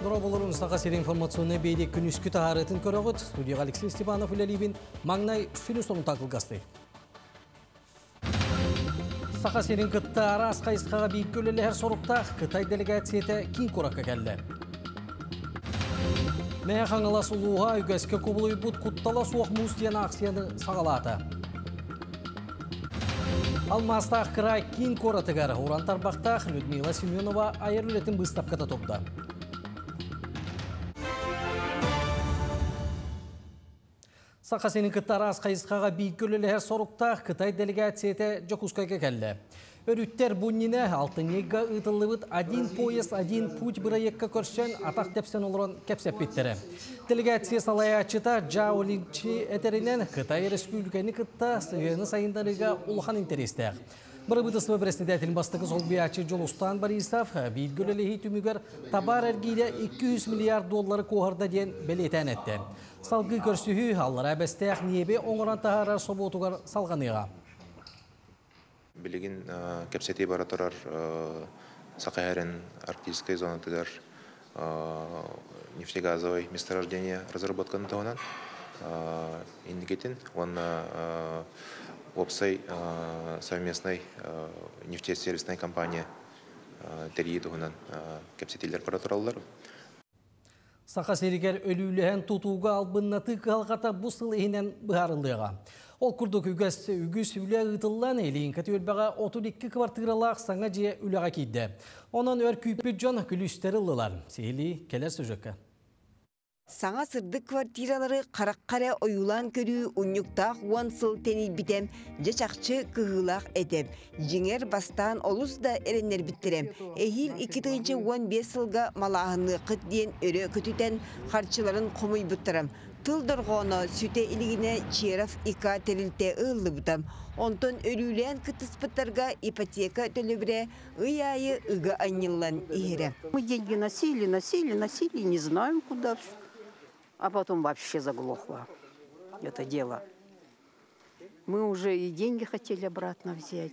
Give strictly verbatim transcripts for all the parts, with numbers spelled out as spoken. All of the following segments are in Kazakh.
Дроболор унсака сер информационный бейдек күнүс күт аһарытын көрөгөт. Студияга Алексей Степанов үлелибин маңнай сүнүсөм такылгасты. Сака серин кытта арас кайскага бийик көлөлөр соруктак Кытай делегациясы кин коракка келди. Мэ хаңалас улууга үгөскө кублуй бут куттала суак муз дияна акцияны сагалаты. Алмастах край кин коратыгар уран тарбактах Людмила Семенова айырылетин быстапката топта. Сақасының Кытарас қайысқаға бейгілілер соруқтақ Қытай делегацияты Джокускайға келді. Өріттер бұнніне алтын еггі ұтылығыт один поезд, один путь бірайекке көршен атақ тепсен олырын кепсеп беттірі. Делегация салаячыта Джао Линчи әтерінен Қытай Республиканы Қытта сөйені сайындарыға ұлған интерестіғ. Бұрыбытысы өбіресінде әтілін бастығы Солбиячы Жолустан Борисов бейгілілігі түмігер табар әргейде екі жүз миллиард доллары қоғарда ден бәлетен әтті. Салғы көрсігі аллар әбәстіғ небе оңыран тағарар собуытығар салғаныға. Білігін кәпсетей баратырар сақайырын арктическай зонатыдар нефтегазовай месторождение разработканы тағынан индикетін оны Опсай совместной нефтесервисной компания Терьетуғынан кәпсетейлер паратуралылар. Сақа серігер өліліген тұтуға албыннаты қалғата бұсыл еңен бұғарылдыға. Ол күрдік үгісі үгіс үлі ұтылан елейін кәті өлбәға отыз екі квартиралақ саңа жия үліға кейді. Онан өр күйпі жон күлістерілілар. Сейлі келер сөжікі. Саңа сырдық квартиралары қарақ-қара ойулан көрі ұннюктақ уан сыл тәней бітем, жачақчы күғылақ әтем. Жеңер бастан олыс да әренер біттірем. Әйіл екі мың он бес сылға малағыны қыт дейін өрі көтітен қарчыларын құмый бұттырым. Тылдырғаны сөте ілігіне Черов ика тәрілте ұлы бұтым. Онтын өрілен күтіс бұттарға ипотека төлібірі ұйайы ұғы айнылан ері. Мы деньги носили, носили, носили, не знаем куда. А потом вообще заглохло это дело. Мы уже и деньги хотели обратно взять.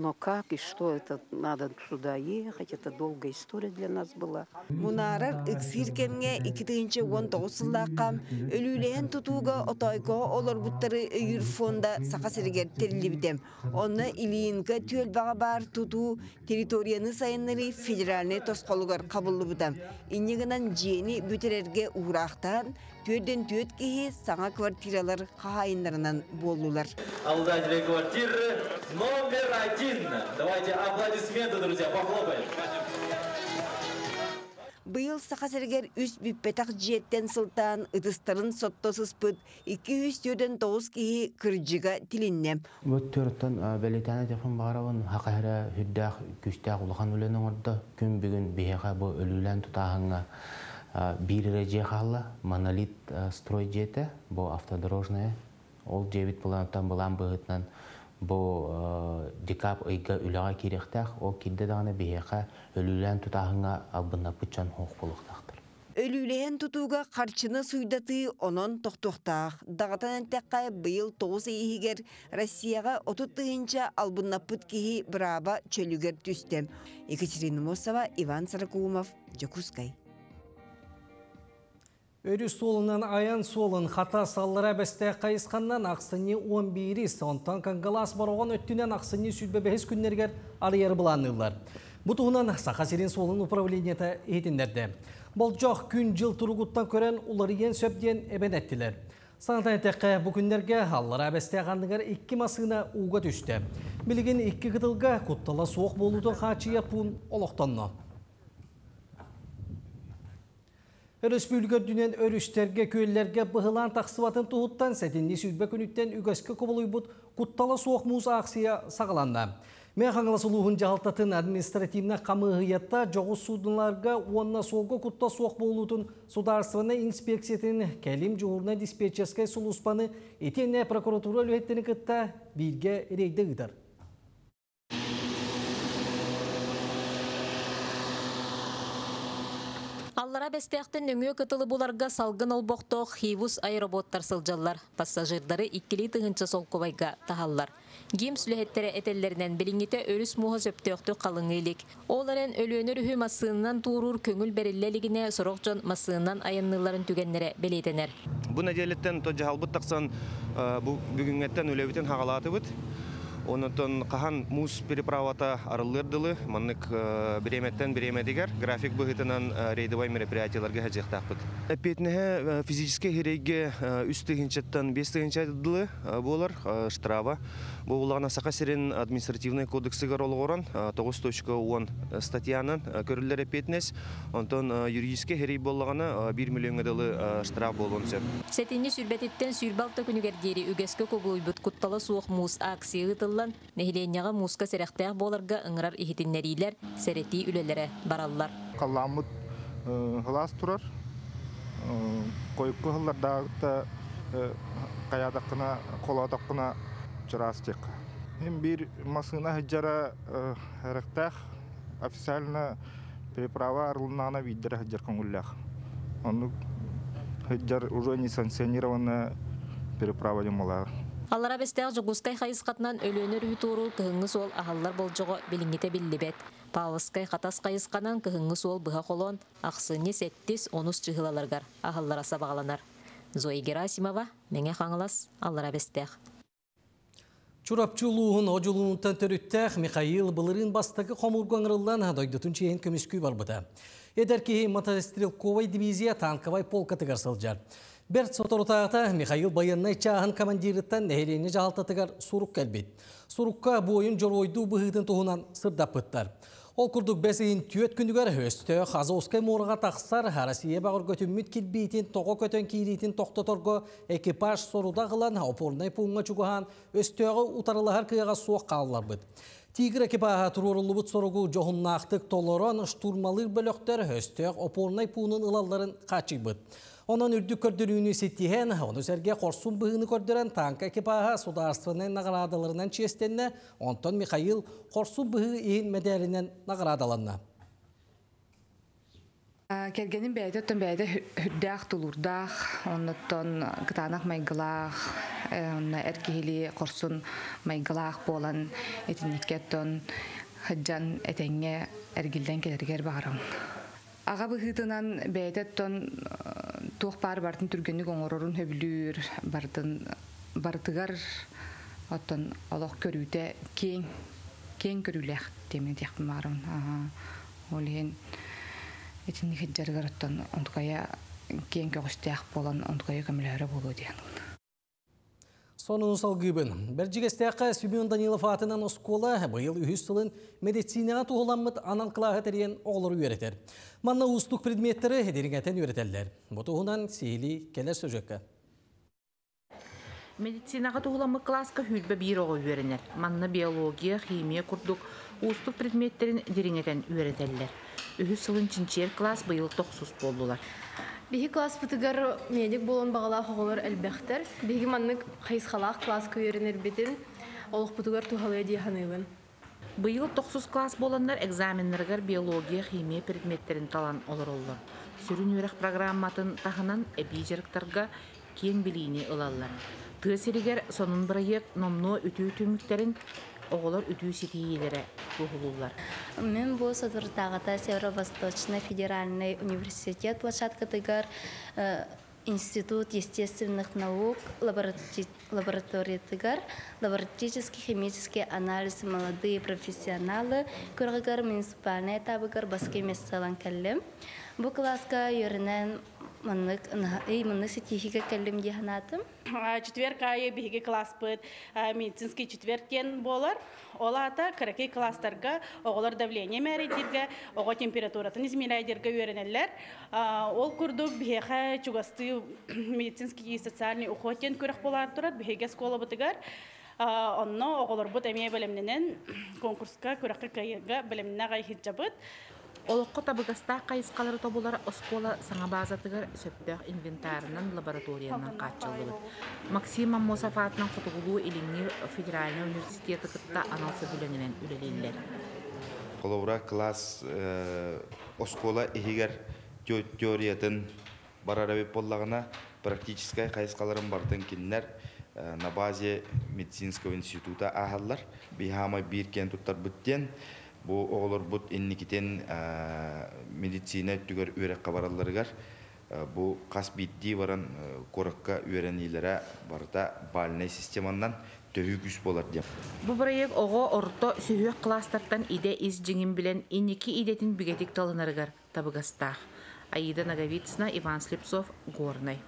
Но как и что, это надо сюда ехать, это долгая история для нас была. Мунарар эксиркемге екі мың он тоғыз жылдақам өлілен тұтуға отайға олар бұттары үйір фонда сақа сергер терілібдем. Оны илиінгі төлбаға бар тұту территорияны сайынлары федеральный тосқолығар қабылы бұдам. Инегінен жені бөтерерге ұғырақтан төрден төт кейі саңа квартиралар қағайындарынан болулар. Алда жібе квартиры номер один. Давайте аплодисменты, друзья, похлопаем. Биыл сақа сергер үс бүппетақ жеттен сылтан ұтыстарын соттосыз пыт екі жүз төрттен тоғыз кейі күрджіға тіліннем. Өт төрттен бәлетәне тепін бағарауын хақайра хүддәқ күштәқ ұлған өлінің орды күн бүгін бейеға бұ өлілен тұтағыңа бір реже қалы монолит строй жеті бұ автодорожная ол жебет бұланаттан бұлан бұғытнан бұл декап ұйға үліға керектәқ, ол келді дағаны бейеқа өлілен тұтағыңа албында пүтчан хоқ болықтақтыр. Өлілен тұтуға қарчыны сұйдаты онын тоқтуқтақ. Дағатан әнтәққай бұйыл тоғыз егер Россияға отыттығынша албында пүт кейі бұраба чөлігер түстем. Екатерина Мосова, Иван Саракумов, Джокускай. Өрі солынан аян солын қата саллыра бәсті қайысқаннан ақсыны он бірі сонтан қанғалас баруған өттінен ақсыны сүлбебәз күннергер арыер бұланылар. Бұтығынан сақа серен солын управленеті етіндерді. Бұл жоқ күн жыл тұрғыттан көрен олары ен сөптен әбен әттілер. Санатан әтеқі бүкіндерге аллыра бәсті қандығар екі масығына ұға түсті. Білген екі қытылға құттала соқ болудың қачы япуын олықтанна. Республикер дүнен өріштерге, көйлерге бұғылан тақсыватын тұғыттан сәтенне сүлбе күніттен үгәскі құбылуы бұд құттала суық мұз ақсия сағыланды. Мен қаңыласылуғын жағалтатын административна қамығыятта жоғы судынларға онына солғы құтта суық болудың сударсываны инспекциятын кәлім жоғырна диспетческай сұлыспаны етене прокуратура лөйеттіні күтті білге рейді ғыдар. Аллара бәстіқтен өңі көтілі боларға салғын олбоқтоқ хивус аэроботтар сылжалар. Пассажирдары иккілі түгінші сол көбайға тағалар. Gim sülhettere etellerinden bilingite örüs muhaz öptöktü kalıngilik. Oğlanın ölünür hü masığından tuğurur köngül berilliligine sorokcan masığından ayanlıların tügenlere beleytener. Bu neceletten toca halbut taksan bu bugüngetten öleviten hağalatı bit. Ondan kahan muz peripravata arılırdılı, manlık biremetten biremediger, grafik boyutundan reydivay mereperiyatılarga hacıqtaqbıt. Epetnehe fizikske herege üstü hinçetten beste hinçetıdılı bolar, ştrava. Bu ulağına saqa serin administrativnay kodeksi garolu oran, toğuz nokta on statiyanın körüller epetnes, ondan yuridiske herege bollağına bir milyon adılı ştrava bolun sen. Setinli sürbetitten sürbalta günügerderi ügeske kogluybut kuttala soğuk muz aksiyi tıllı, Nehileniyaga muska serehtiğe bolarga ıngırar ihitinleriler, sereti ülelere barallar. Kallamut hılas turar, koyuklu hıllar dağıtta kayadakına, koladakına cırası tek. Hem bir masına hıcara herehtiğe, ofisaline periprava arılınağına videre hıcar kongullah. Onu hıcar ujeni sanksiyonirovanı periprava yumalar. Allara besteğe Juguskay Kayıskat'tan ölünür hüturu kıhıngı sol ahallar bolcuğu bilingite billibet. Pağlıskay Katas Kayıskat'tan kıhıngı sol bıha kolon, aksıni settis onus cıhılalargar ahallara sabağlanar. Zoe Gerasimova, mene xanılas, allara besteğe. Çurapçuluğun hoculuğundan törüttək, Mikhail Bılırın bastakı Xomurganırılan doydutun çeyin kömüskü barbıda. Eder ki Motostrelkovay diviziya Tankavay polkatı garsalcar. Bert Sotorotağ'da Mikhail Bayanay Çağın komandiritten nehirlerini cahaltatıgar suruk gelbet. Surukka bu oyun joroydu bıhıdın tohunan sırdapıtlar. Ol kurduk besiyin tüet günügar höstö, Xazovskay morağa taqsar, Harasiye bağır götümmüt kilbitin, toqo kötön kilitin toqtotorgo, ekipaj soruda gılan, opornay puğunga çuguhan, östöğü utarılahar kıyağa soğuk kalılar bıt. Tigre kipaha tururulubut sorugu johunnaxtık toloron, şturmalır bölöktör höstö, opornay puğunun ılalların kaçı bıt. Onun ürdük kördürüğünü setihen, onu serge korsun bığını kördüren tank ekipaha sudarstvanın nagradalarından çestenine, ondan Mikhail korsun bığı eğin medalinden nagradalarına. Kergenin beyde ötön beyde hüddağ tulurdağ, ondan gıtanaq maygılağ, erkehili korsun maygılağ bolan etinlikki ötön hıccan etenge ergilden kelerger bağırın. Ağa bıhıdınan beyde ötön Tuğpar bartın türgenlik onororun höbülür, bartın bartıgar, oton Allah körüde ken ken körülek demin diyecektim varım. Olayın için hıccarlar oton ontkaya ken köşteyek bolan ontkaya kamilere buluyor. Sonunu salgıbın. Bercigesteyka Sübyan Danilov atınan oskola, bu yıl ühüstülün medisinaya tuğulanmıt anan kılahı teriyen oğları üretir. Manna usluk predmetleri hederingaten üretirler. Bu tuğunan sihili keler sözcükka. Medisinaya tuğulanmıt klaska hülbe bir oğu ürenir. Manna biyologiya, himiya kurduk usluk predmetlerin hederingaten üretirler. Ühüstülün çinçer klas bu yıl toksuz boldular. Bihi klas pıtıgar medik bolon bağlağı olur elbekter. Bihi manlık kayıs halak klas köyrenir bitin. Oluq pıtıgar tuhalaya diyanıvın. Bu yıl toksuz klas bolanlar egzamenlergar biyologiya, himiya predmetlerin talan olur olur. Sürün yürek programmatın tahınan ebijarıktarga ken biliğini ılallar. Tığsiriger sonun bırayıq nomno ütü tümüklerin oğular ütü sitiyelere kuhulurlar. Men bu soturdağıda Severovostochnoy Federalnay Universitet Plaçatkıtıgar Институт естественных наук лабораторияттыгар лабораторический химический анализ молодые профессионалы көргігар муниципальный табыгар баскы месталан кәлім. Бұл класқа ерінен мұнық сетихігі кәлім дегінатым. Четверг айы бігі класс бұд медицинский четверген болар. Олата кыракай кластарға оғылар давление мәредерге, оғы температуратын измерайдерге өрінелер. Ол күрдік бігі чугасты медицинский и социальный ухотен көрік болар тұрар, бігі сколы бұтығар. Онна оғылар бұд әмей бөлімнен конкурсқа көрікі кайырға бөлімнен ғайхид жабыд. Олыққы табығастақ қайысқалары табулары ұскола саңа базатығыр сөптөк инвентарынан лабораторияның қатчылығы. Максима Мосафатның құтығылуы еліңі Федеральный университеті қытта аналсы бүлінінен үлелелер. Қолауыра класс ұскола егер теориятын барарабеп болағына практическай қайысқаларын бартын келінер на базе медицинского института ахаллар бихама бир кен туттар биттен бу оголор бут энникитен медицина түгөр өрөк кабарларыгар бу кас битти баран коракка өрөнилере барда бальный системандан төгүс болар деп. Бу проект ого орто сүйө класстардан иде из жиңин билен энники идетин бигетик талынарыгар табыгаста. Аида Наговицна, Иван Слепцов, Горный.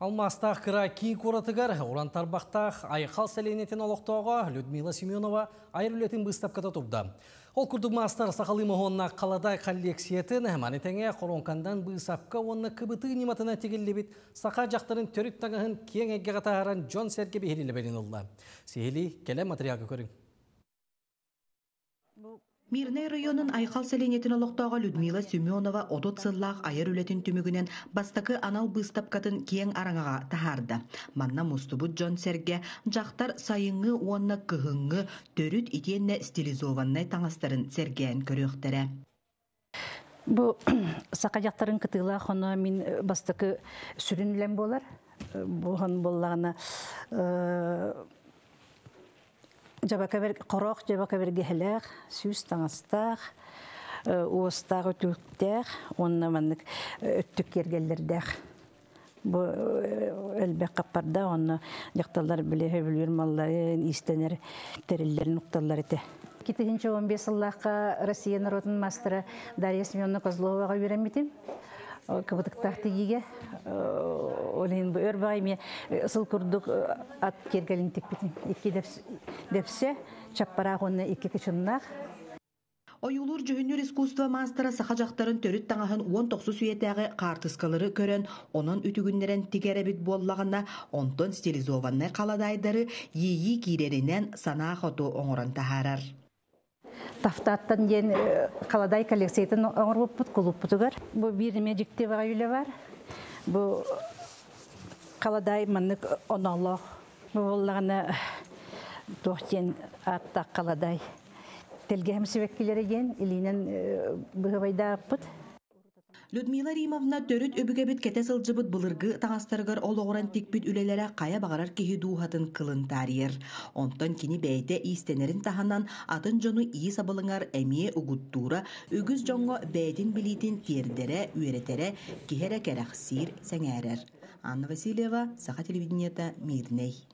Алмастах Кракий Куратыгар, Уран Тарбахтах, Айхал Селенетин Олохтоға, Людмила Семенова, Айрулетин Быстапката Турда. Ол Курдумастар Сахалимағонна қаладай коллексиетін, манетене Хоронкандан Быстапка онна кібіті нематына тегелебет, Сақа жақтарын төріп тағығын кең әгеға тағаран Джон Серге бейхелі бәрін олда. Сейхелі келі материалға көрің. Мирный районын Айхал Селенетін олықтағы Людмила Семенова одот сыллақ айыр үлетін түмігінен бастықы анал быстапкатын кең араңаға тахарды. Манна мұстыбыт Джон Серге жақтар сайыңы уанна кығыңы төріт итенне стилизованнай таңастарын Сергеян көріқтері. Бұл сақа жақтарын кытыла қона мен бастықы сүрінілен болар. Бұған боллағына Қорық жабақаберге әліғ, сүйіз таңастақ, ұстақ өтіліктәқ, онына мәнік өттік кергелдердәқ. Бұл әлбәк қаппарда оны жақталар біле өвілер маллары, истенер, тәрілер нұқталар еті. екі мың он бес жыллаққа Россия народының мастыры Дарья Семеновна Козловаға үйренметім. Кабытықтақты еге, олайын бұл өрбағайме сыл күрдік ат кергелін тек бітін. Екі депсе, чаппарақ оны екі күшіннақ. Ойулур жүгінер искусство мастера сақа жақтарын төріт таңағын он тоғыз сүйетәғі қартысқалары көрін, оның үтігіндерін тегеребет боллағына онтон стилизованны қаладайдары ейі кейдерінен санақ оту оңырын тағарар. Тафтаттан ден қаладай коллекциятын оңыр бұппыт, құлып бұтығыр. Бұл беріме жікте баға үйлі бар. Бұл қаладай мәнік оналақ. Бұл олағына тоқтен атта қаладай. Тілге әмсібеккелері ден үлінен бұғайда бұт. Людмила Римовна төріт өбігебіт кәтәсіл жыбыт бұлырғы таңастарғыр ол оғыран текбіт үлелері қая бағарар кехі дуғатын қылын тарер. Онтан кені бәйті истенерін тағаннан атын жону ие сабылыңар әме ұғыттура өгіз жоңға бәйтін білетін тердері, өретере, кехері кәрәқ сир сәңәрер. Анна Васильева, Саха телевидениеті, Мирней.